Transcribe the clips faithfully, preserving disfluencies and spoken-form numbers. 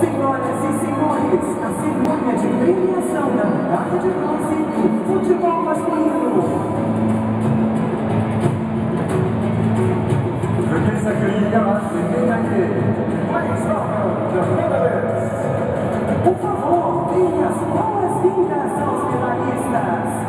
Senhoras e senhores, a cerimônia de premiação da medalha de bronze do futebol masculino. Por favor, deem as boas-vindas aos medalhistas.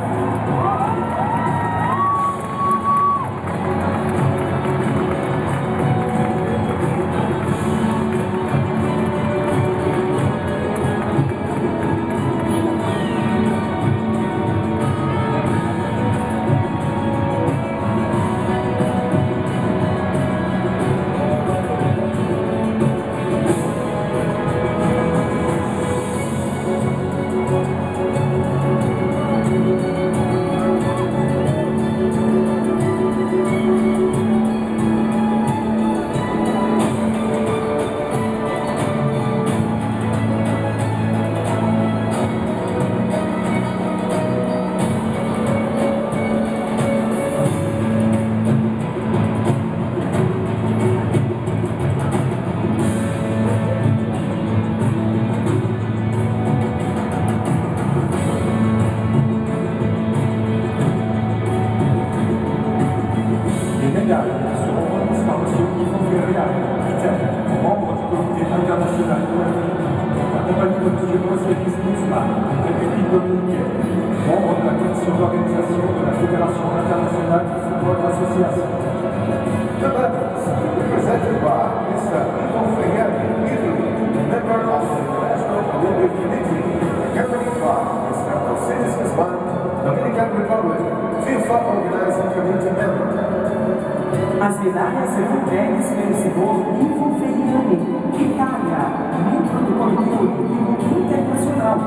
As medalhas serão entregues pelo senhor Ivo Feriani, Itália, membro do Comitê Olímpico Internacional,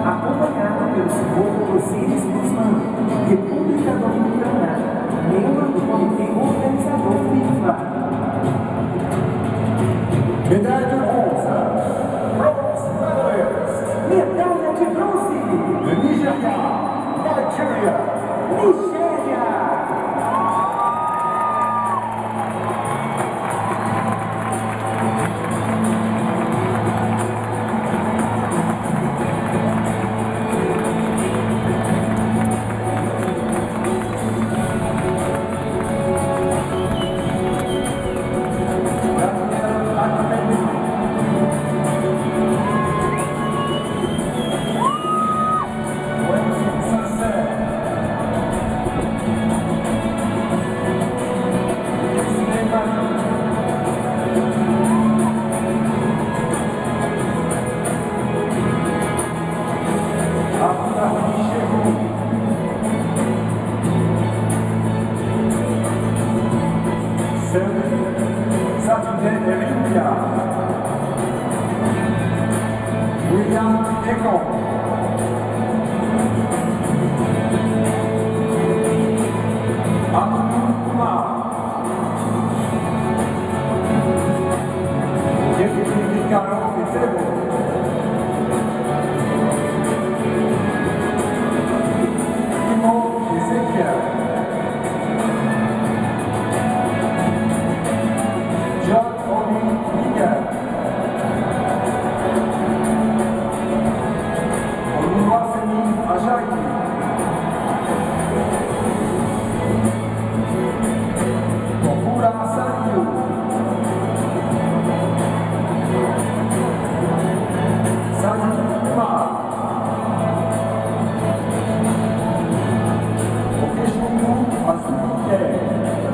acompanhado pelo senhor Rosiris Guzmão, República Dominicana, membro do Comitê Organizador FIFA. Medalha de bronze. Medalha de bronze. Nigéria. Nigéria. Nigéria. Azul, é.